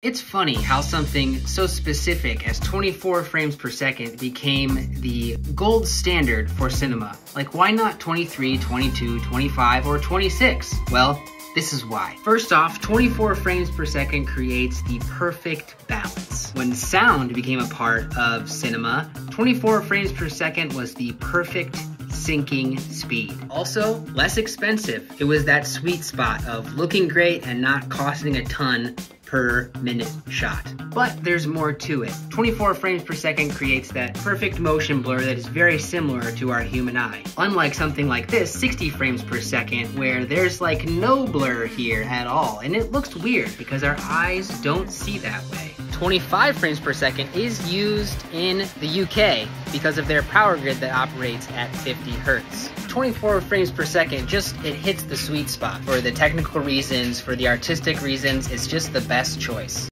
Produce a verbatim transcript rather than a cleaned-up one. It's funny how something so specific as twenty-four frames per second became the gold standard for cinema. Like, why not twenty-three, twenty-two, twenty-five, or twenty-six? Well, this is why. First off, twenty-four frames per second creates the perfect balance. When sound became a part of cinema, twenty-four frames per second was the perfect syncing speed. Also, less expensive. It was that sweet spot of looking great and not costing a ton per minute shot. But there's more to it. twenty-four frames per second creates that perfect motion blur that is very similar to our human eye. Unlike something like this, sixty frames per second, where there's like no blur here at all, and it looks weird because our eyes don't see that way. twenty-five frames per second is used in the U K because of their power grid that operates at fifty hertz. twenty-four frames per second, just it hits the sweet spot. For the technical reasons, for the artistic reasons, it's just the best choice.